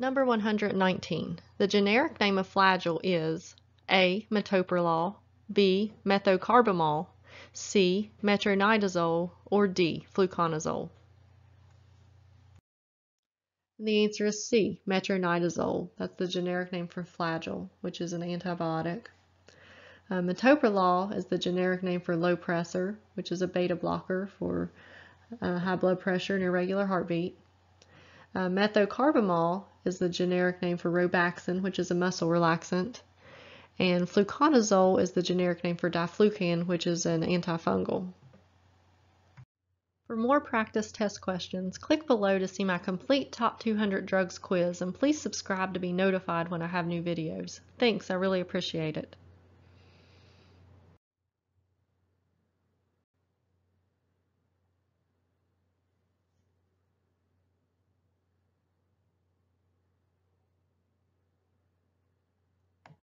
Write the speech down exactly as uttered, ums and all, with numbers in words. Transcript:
Number one hundred nineteen. The generic name of Flagyl is A. Metoprolol, B. Methocarbamol, C. Metronidazole, or D. Fluconazole. The answer is C. Metronidazole. That's the generic name for Flagyl, which is an antibiotic. Uh, metoprolol is the generic name for Lopressor, which is a beta blocker for uh, high blood pressure and irregular heartbeat. Uh, methocarbamol is the generic name for Robaxin, which is a muscle relaxant. And fluconazole is the generic name for Diflucan, which is an antifungal. For more practice test questions, click below to see my complete Top two hundred Drugs quiz, and please subscribe to be notified when I have new videos. Thanks, I really appreciate it.